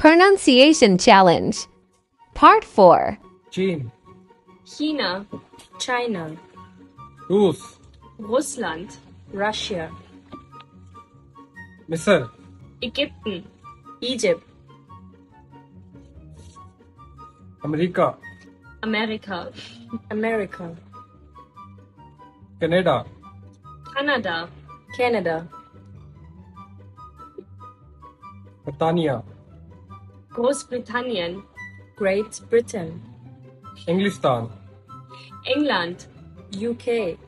Pronunciation Challenge Part 4 Chin China China Rus Russland Russia Misr Egyptian Egypt America America America Canada Canada Canada Britannia Großbritannien Great Britain Englistan England UK